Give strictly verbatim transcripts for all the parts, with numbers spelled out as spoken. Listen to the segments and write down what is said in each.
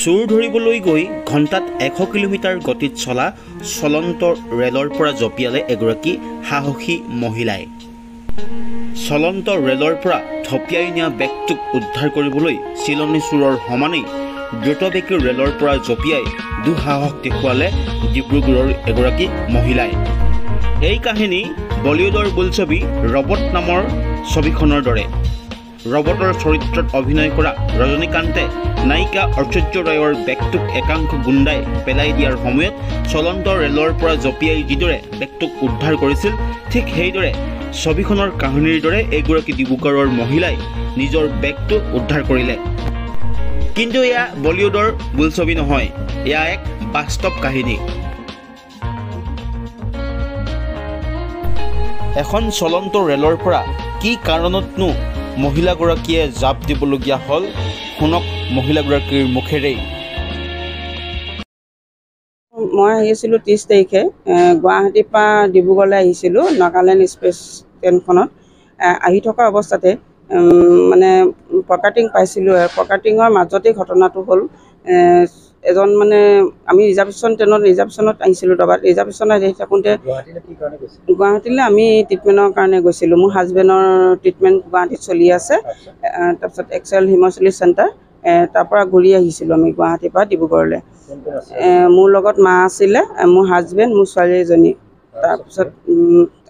চোৰ ধৰিবলৈ গৈ ঘণ্টাত এশ কিলোমিটাৰ গতিত চলা চলন্ত ৰেলৰ পৰা জঁপিয়ালে এগৰাকী সাহসী মহিলাই। চলন্ত ৰেলৰ পৰা থপিয়াই নিয়া বেগটোক উদ্ধাৰ কৰিবলৈ চিলনী চোৰৰ সমানেই দ্ৰুতবেগী ৰেলৰ পৰা জঁপিয়াই দুঃসাহস দেখুৱালে ডিব্ৰুগড়ৰ এগৰাকী মহিলাই। এই কাহিনী বলিউডৰ বোলছবি ৰবট নামৰ ছবিখনৰ দৰে। ৰবটৰ চৰিত্ৰত অভিনয় কৰা ৰজনীকান্তে নায়িকা ঐশ্বৰ্য ৰায়ৰ বেগটোক একাংশ গুণ্ডাই পেলাই দিয়াৰ সময়ত চলন্ত ৰেলৰ পৰা জঁপিয়াই যিদৰে বেগটোক উদ্ধাৰ কৰিছিল, ঠিক সেইদৰে ছবিখনৰ কাহিনীৰ দৰে এইগৰাকী ডিব্ৰুগড়ৰ মহিলাই নিজৰ বেগটো উদ্ধাৰ কৰিলে। কিন্তু এয়া বলিউডৰ বোলছবি নহয়, এয়া এক বাস্তৱ কাহিনী। এখন চলন্ত ৰেলৰ পৰা কি কাৰণতনো মহিলাগৰাকীয়ে জাপ দিবলগীয়া হ'ল, শুনক মহিলাগৰাকীৰ মুখেৰেই। মই আহিছিলোঁ ত্ৰিছ তাৰিখে, গুৱাহাটীৰ পৰা ডিব্ৰুগড়লৈ আহিছিলোঁ নাগালেণ্ড স্পেচ ট্ৰেইনখনত। আহি থকা অৱস্থাতে মানে পকাৰ্টিং পাইছিলোঁ। পকাৰ্টিঙৰ মাজতে ঘটনাটো হ'ল, এজন মানে আমি ৰিজাৰ্ভেশ্যন ট্ৰেইনত ৰিজাৰ্ভেশ্যনত আহিছিলোঁ। দবাত ৰিজাৰ্ভেশ্যনত আহি থাকোঁতে গুৱাহাটীলৈ আমি ট্ৰিটমেণ্টৰ কাৰণে গৈছিলোঁ। মোৰ হাজবেণ্ডৰ ট্ৰিটমেণ্ট গুৱাহাটীত চলি আছে, তাৰপিছত এক্সেল হিম'চিলিছ চেণ্টাৰ, তাৰপৰা ঘূৰি আহিছিলোঁ আমি গুৱাহাটীৰ পৰা ডিব্ৰুগড়লৈ। মোৰ লগত মা আছিলে, মোৰ হাজবেণ্ড, মোৰ ছোৱালী এজনী। তাৰপিছত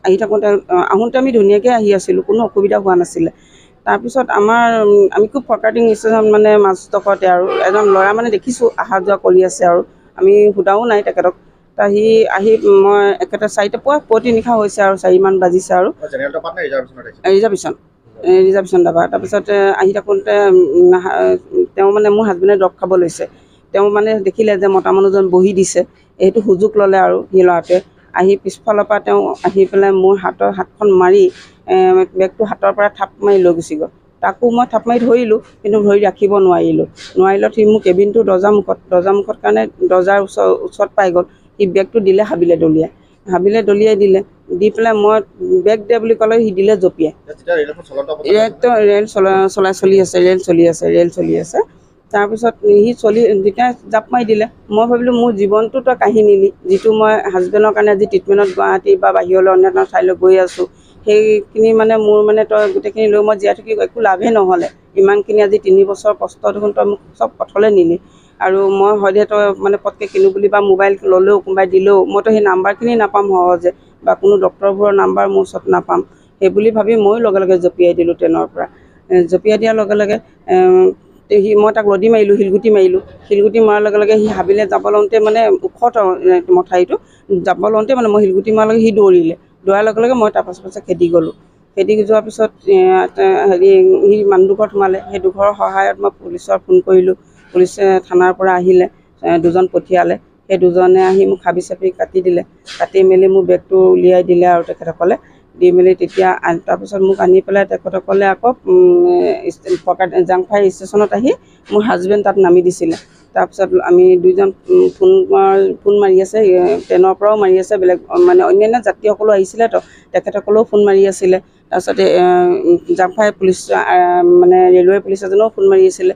আহি থাকোঁতে আহোঁতে আমি ধুনীয়াকৈ আহি আছিলোঁ, কোনো অসুবিধা হোৱা নাছিলে। তাৰপিছত আমাৰ আমি খুব ফৰকাৰ্টিং ষ্টেচন মানে মাজডোখৰতে আৰু এজন ল'ৰা মানে দেখিছোঁ অহা যোৱা কৰি আছে আৰু আমি সোধাও নাই তেখেতক। আহি আহি মই একেটা চাৰিটা পুৱা পুৱতি নিশা হৈছে আৰু চাৰিমান বাজিছে আৰু ৰিজাৰ্ভেশ্যন ৰিজাৰ্ভেশ্যন দাবা। তাৰপিছতে আহি থাকোঁতে তেওঁ মানে মোৰ হাজবেণ্ডে দৰৱ খাব লৈছে। তেওঁ মানে দেখিলে যে মতা মানুহজন বহি দিছে, এইটো সুযোগ ল'লে আৰু সি ল'ৰাটোৱে আহি পিছফালৰ পৰা তেওঁ আহি পেলাই মোৰ হাতৰ হাতখন মাৰি বেগটো হাতৰ পৰা থাপ মাৰি লৈ গুচি গ'ল। তাকো মই থাপ মাৰি ধৰিলোঁ, কিন্তু ধৰি ৰাখিব নোৱাৰিলোঁ। নোৱাৰিলত সি মোৰ কেবিনটো দৰ্জামুখত দৰ্জামুখত কাৰণে দৰ্জাৰ ওচৰ ওচৰত পাই গ'ল। সি বেগটো দিলে হাবিলে দলিয়াই হাবিলে দলিয়াই দিলে দি পেলাই মই বেগ দে বুলি ক'লে সি দিলে জঁপিয়াই। ৰেলটো ৰেল চলা চলাই চলি আছে ৰেল চলি আছে ৰেল চলি আছে তাৰপিছত সি চলি যেতিয়া জাপ মাৰি দিলে, মই ভাবিলোঁ মোৰ জীৱনটো তই কাঢ়ি নিলি, যিটো মই হাজবেণ্ডৰ কাৰণে আজি ট্ৰিটমেণ্টত গুৱাহাটী বা বাহিৰলৈ অন্য এটা ঠাইলৈ গৈ আছোঁ, সেইখিনি মানে মোৰ মানে তই গোটেইখিনি লৈ মই জীয়াই থাকি একো লাভেই নহ'লে। ইমানখিনি আজি তিনি বছৰ কষ্ট দেখোন তই মোক চব পথলৈ নিলি। আৰু মই হয়দে তই মানে পটকৈ কিনো বুলি বা মোবাইল ল'লেও কোনোবাই দিলেও মইতো সেই নাম্বাৰখিনি নাপাম সহজে, বা কোনো ডক্টৰবোৰৰ নাম্বাৰ মোৰ ওচৰত নাপাম। সেই বুলি ভাবি ময়ো লগে লগে জঁপিয়াই দিলোঁ ট্ৰেইনৰ পৰা। জঁপিয়াই দিয়াৰ লগে লগে সি মই তাক ৰদী মাৰিলোঁ, শিলগুটি মাৰিলোঁ। শিলগুটি মৰাৰ লগে লগে সি হাবিলে যাব লওঁতে মানে ওখত মঠাৰিটো যাব লওঁতে মানে মই শিলগুটি মৰাৰ লগে সি দৌৰিলে। দৌৰাৰ লগে লগে মই তাৰ পাছ পাছে খেদি গ'লোঁ। খেদি যোৱাৰ পিছত হেৰি সি মানুহ দুঘৰ সোমালে। সেই দুঘৰৰ সহায়ত মই পুলিচৰ ফোন কৰিলোঁ। পুলিচে থানাৰ পৰা আহিলে, দুজন পঠিয়ালে। সেই দুজনে আহি মোক হাবি চাপি কাটি দিলে, কাটি মেলি মোৰ বেগটো উলিয়াই দিলে আৰু তেখেতসকলে দি মেলি তেতিয়া তাৰপিছত মোক আনি পেলাই তেখেতসকলে আকৌ জাংফাই ষ্টেচনত আহি মোৰ হাজবেণ্ড তাত নামি দিছিলে। তাৰপিছত আমি দুইজন ফোন ফোন মাৰি আছে, ট্ৰেইনৰ পৰাও মাৰি আছে, বেলেগ মানে অন্যান্য যাত্ৰীসকলো আহিছিলে, তো তেখেতসকলেও ফোন মাৰি আছিলে। তাৰপিছতে জাংফাই পুলিচ মানে ৰেলৱে পুলিচ এজনেও ফোন মাৰি আছিলে।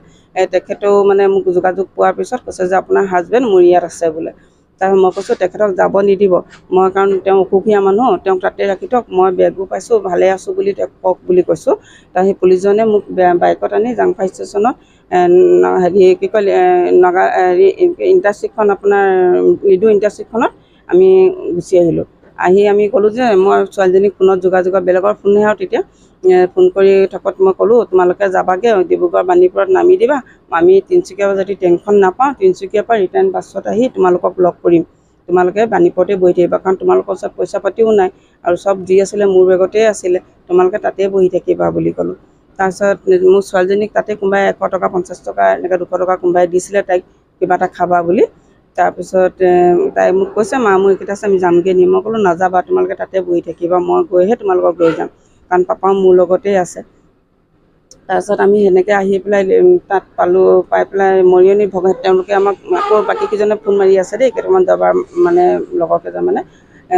তেখেতেও মানে মোক যোগাযোগ পোৱাৰ পিছত কৈছে যে আপোনাৰ হাজবেণ্ড মোৰ ইয়াত আছে বোলে। তাৰপিছত মই কৈছোঁ তেখেতক যাব নিদিব, মই কাৰণ তেওঁ অসুখীয়া মানুহ, তেওঁক তাতে ৰাখি থওক, মই বেগো পাইছোঁ, ভালে আছোঁ বুলি তেওঁক কওক বুলি কৈছোঁ। তাৰ সেই পুলিচজনে মোক বাইকত আনি জাংফাই ষ্টেচনত হেৰি কি কয় নগা হেৰি ইণ্ডাষ্ট্ৰীখন আপোনাৰ লিডু ইণ্ডাষ্ট্ৰীখনত আমি গুচি আহিলোঁ। আহি আমি ক'লোঁ যে মই ছোৱালীজনীক ফোনত যোগাযোগৰ বেলেগৰ ফোনহে আৰু তেতিয়া ফোন কৰি থাকত মই ক'লোঁ তোমালোকে যাবাগৈ ডিব্ৰুগড় বাণীপুৰত নামি দিবা, আমি তিনিচুকীয়া যদি ট্ৰেইনখন নাপাওঁ তিনিচুকীয়াৰ পৰা ৰিটাৰ্ণ বাছত আহি তোমালোকক লগ কৰিম, তোমালোকে বাণীপুৰতে বহি থাকিবা, কাৰণ তোমালোকৰ ওচৰত পইচা পাতিও নাই আৰু চব যি আছিলে মোৰ বেগতেই আছিলে, তোমালোকে তাতে বহি থাকিবা বুলি ক'লোঁ। তাৰপিছত মোৰ ছোৱালীজনীক তাতে কোনোবাই এশ টকা পঞ্চাছ টকা এনেকৈ দুশ টকা কোনোবাই দিছিলে তাইক কিবা এটা খাবা বুলি। তাৰপিছত তাই মোক কৈছে মা মোৰ এইকেইটা আছে আমি যামগৈ নি। মই ক'লোঁ নাযাবা, তোমালোকে তাতে বহি থাকিবা, মই গৈহে তোমালোকক লৈ যাম, কাৰণ পাপাও মোৰ লগতেই আছে। তাৰপিছত আমি সেনেকৈ আহি পেলাই তাত পালোঁ। পাই পেলাই মৰিয়নী ভগত তেওঁলোকে আমাক আকৌ বাকীকেইজনে ফোন মাৰি আছে দেই, কেইটামান যাবাৰ মানে লগৰ কেইজন মানে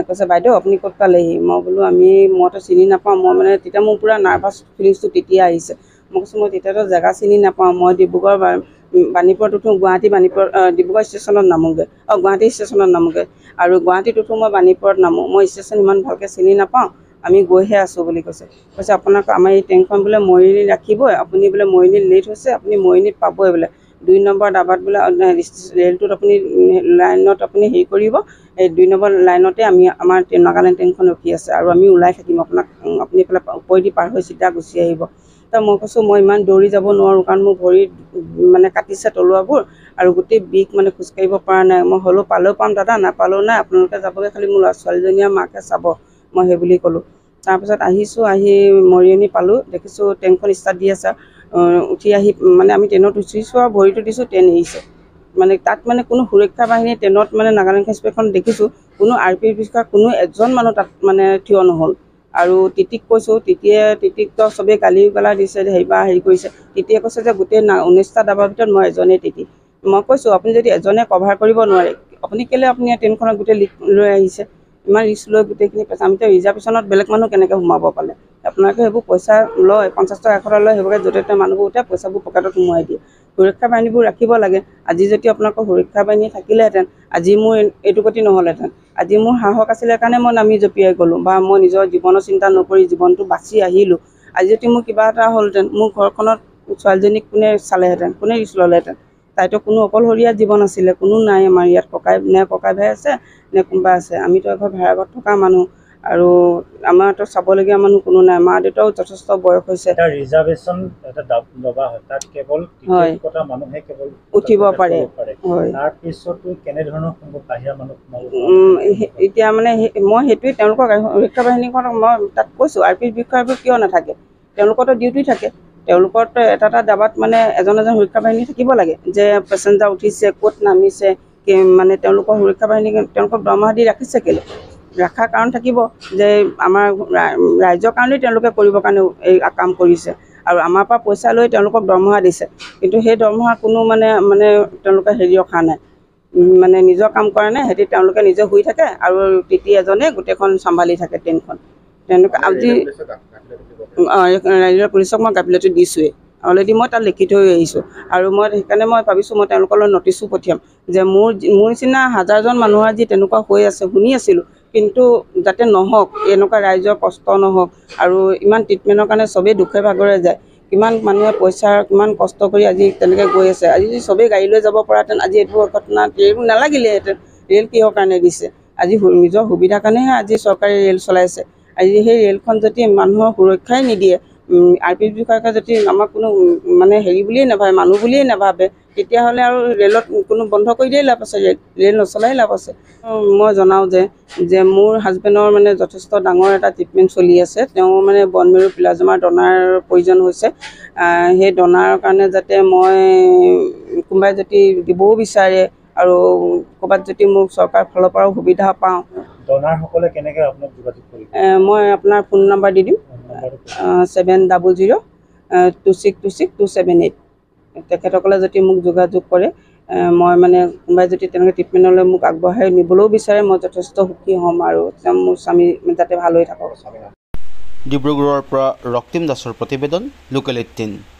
কৈছে বাইদেউ আপুনি ক'ত পালেহি। মই বোলো আমি মইতো চিনি নাপাওঁ, মই মানে তেতিয়া মোৰ পূৰা নাৰ্ভাছ ফিলিংছটো তেতিয়া আহিছে। মই কৈছোঁ মই তেতিয়াতো জেগা চিনি নাপাওঁ, মই ডিব্ৰুগড় বাণীপুৰত উঠোঁ, গুৱাহাটী বাণীপুৰত ডিব্ৰুগড় ষ্টেচনত নামোগৈ, আৰু গুৱাহাটী ষ্টেচনত নামোগৈ আৰু গুৱাহাটীত উঠোঁ মই বাণীপুৰত নামোঁ। মই ষ্টেচন ইমান ভালকৈ চিনি নাপাওঁ, আমি গৈহে আছোঁ বুলি কৈছে। কৈছে আপোনাক আমাৰ এই ট্ৰেইনখন বোলে মৰিয়নি ৰাখিবই, আপুনি বোলে মৰিয়নিত লেট হৈছে, আপুনি মৰিয়নিত পাবই বোলে, দুই নম্বৰ ডাবাত বোলে ৰেলটোত আপুনি লাইনত আপুনি হেৰি কৰিব, এই দুই নম্বৰ লাইনতে আমি আমাৰ নাগালেণ্ড ট্ৰেইনখন ৰখি আছে আৰু আমি ওলাই থাকিম, আপোনাক আপুনি এইফালে ওপৰেদি পাৰ হৈ চিধা গুচি আহিব। তো মই কৈছোঁ মই ইমান দৌৰি যাব নোৱাৰোঁ, কাৰণ মোৰ ভৰি মানে কাটিছে তলুৱাবোৰ আৰু গোটেই বিষ, মানে খোজকাঢ়িব পৰা নাই। মই হ'লেও পালেও পাম দাদা, নাপালেও নাই, আপোনালোকে যাবগৈ, খালি মোৰ ল'ৰা ছোৱালীজনীয়ে মাকে চাব, মই সেই বুলি ক'লোঁ। তাৰপিছত আহিছোঁ, আহি মৰিয়নি পালোঁ, দেখিছোঁ ট্ৰেইনখন ষ্টাৰ্ট দি আছে। উঠি আহি মানে আমি ট্ৰেইনত উঠিছোঁ আৰু ভৰিটো দিছোঁ, ট্ৰেইন এৰিছে। মানে তাত মানে কোনো সুৰক্ষা বাহিনী ট্ৰেইনত মানে নাগালেণ্ড এক্সপ্ৰেছখন দেখিছোঁ, কোনো আৰ পি এফৰ কোনো এজন মানুহ তাত মানে থিয় নহ'ল। আৰু তিতিক কৈছোঁ, তিতিয়ে তিতিকতো চবেই গালি গালা দিছে, হেৰি বা হেৰি কৰিছে। তিতিয়ে কৈছে যে গোটেই না ঊনৈছটা ডাবাৰ ভিতৰত মই এজনেই তিতি। মই কৈছোঁ আপুনি যদি এজনে কভাৰ কৰিব নোৱাৰে, আপুনি কেলৈ আপুনি ট্ৰেইনখনত গোটেই লিক লৈ আহিছে, ইমান ৰিক্স লৈ গোটেইখিনি পইচা, আমিতো ৰিজাৰ্ভেশ্যনত বেলেগ মানুহ কেনেকৈ সোমাব পালে? আপোনালোকে সেইবোৰ পইচা লয়, পঞ্চাছ টকা এশ টকা লয়, সেইবোৰকে য'তে ত'তে মানুহবোৰ উঠে, পইচাবোৰ পকেটত সোমোৱাই দিয়ে। সুৰক্ষা বাহিনীবোৰ ৰাখিব লাগে। আজি যদি আপোনালোকৰ সুৰক্ষা বাহিনী থাকিলেহেঁতেন, আজি মোৰ এইটো গতি নহ'লহেঁতেন। আজি মোৰ সাহস আছিলে কাৰণে মই নামি জঁপিয়াই গ'লোঁ, বা মই নিজৰ জীৱনৰ চিন্তা নকৰি জীৱনটো বাচি আহিলোঁ। আজি যদি মোৰ কিবা এটা হ'লহেঁতেন, মোৰ ঘৰখনত ছোৱালীজনীক কোনে চালেহেঁতেন, কোনে ৰিক্স ল'লেহেঁতেন? তাইতো কোনো অকলশৰীয়া জীৱন আছিলে, কোনো নাই। আমাৰ ইয়াত ককাই নে ককাই ভাই আছে নে কোনোবা আছে, আমিতো এঘৰ ভাড়া ঘৰত থকা মানুহ আৰু আমাৰতো চাবলগীয়া মানুহ কোনো নাই। মা দেউতাও যথেষ্ট বয়স হৈছে, উঠিব পাৰে। এতিয়া মানে মই সেইটোৱে তেওঁলোকক সুৰক্ষা বাহিনীখনক মই তাত কৈছোঁ, আৰ পি এফ বিষয়াবোৰ কিয় নাথাকে? তেওঁলোকৰতো ডিউটি থাকে, তেওঁলোকৰতো এটা এটা ডাবাত মানে এজন এজন সুৰক্ষা বাহিনী থাকিব লাগে, যে পেচেঞ্জাৰ উঠিছে ক'ত নামিছে, মানে তেওঁলোকৰ সুৰক্ষা বাহিনী তেওঁলোকক দৰমহা দি ৰাখিছে কেলৈ? ৰখাৰ কাৰণ থাকিব যে আমাৰ ৰাইজৰ কাৰণেই তেওঁলোকে কৰিবৰ কাৰণে এই কাম কৰিছে, আৰু আমাৰ পৰা পইচা লৈ তেওঁলোকক দৰমহা দিছে, কিন্তু সেই দৰমহা কোনো মানে মানে তেওঁলোকে হেৰি ৰখা নাই, মানে নিজৰ কাম কৰা নাই। সিহঁতি তেওঁলোকে নিজে শুই থাকে আৰু তিতি এজনে গোটেইখন চম্ভালি থাকে ট্ৰেইনখন। তেওঁলোকে আজি ৰাইজৰ পুলিচক মই গাফিলতি দিছোঁৱেই, অলৰেডি মই তাত লিখি থৈ আহিছোঁ, আৰু মই সেইকাৰণে মই ভাবিছোঁ মই তেওঁলোকলৈ নটিছো পঠিয়াম, যে মোৰ মোৰ নিচিনা হাজাৰজন মানুহৰ যি তেনেকুৱা হৈ আছে, শুনি আছিলোঁ, কিন্তু যাতে নহওক, এনেকুৱা ৰাইজৰ কষ্ট নহওক। আৰু ইমান ট্ৰিটমেণ্টৰ কাৰণে চবেই দুখে ভাগৰে যায়, কিমান মানুহে পইচা কিমান কষ্ট কৰি আজি তেনেকৈ গৈ আছে। আজি যদি চবেই গাড়ী লৈ যাব পৰাহেঁতেন, আজি এইটো ঘটনা ৰেল নালাগিলেহেঁতেন। ৰেল কিহৰ কাৰণে দিছে? আজি নিজৰ সুবিধাৰ কাৰণেহে আজি চৰকাৰে ৰেল চলাইছে। আজি সেই ৰেলখন যদি মানুহৰ সুৰক্ষাই নিদিয়ে, আৰ পি এফ বিষয়াকে যদি আমাক কোনো মানে হেৰি বুলিয়েই নাভাবে, মানুহ বুলিয়েই নাভাবে, তেতিয়াহ'লে আৰু ৰেলত কোনো বন্ধ কৰি দিয়েই লাভ আছে, ৰেল ৰেল নচলাই লাভ আছে। মই জনাওঁ যে যে মোৰ হাজবেণ্ডৰ মানে যথেষ্ট ডাঙৰ এটা ট্ৰিটমেণ্ট চলি আছে, তেওঁ মানে বনমেৰু প্লাজমাৰ ডনাৰ প্ৰয়োজন হৈছে। সেই ডনাৰৰ কাৰণে যাতে মই কোনোবাই যদি দিবও বিচাৰে, আৰু ক'ৰবাত যদি মোক চৰকাৰৰ ফালৰ পৰাও সুবিধা পাওঁ। ডনাৰসকলে কেনেকৈ আপোনাক যোগাযোগ কৰিব? মই আপোনাৰ ফোন নাম্বাৰ দি দিম, seven double zero' two six two six two seven eight. তেখেতসকলে যদি মোক যোগাযোগ কৰে, মই মানে কোনোবাই যদি তেনেকৈ ট্ৰিটমেণ্টলৈ মোক আগবঢ়াই নিবলৈও বিচাৰে, মই যথেষ্ট সুখী হ'ম, আৰু মোৰ স্বামী যাতে ভাল হৈ থাকক। ডিব্ৰুগড়ৰ পৰা ৰক্তিম দাসৰ প্ৰতিবেদন, লোকেল এইটিন।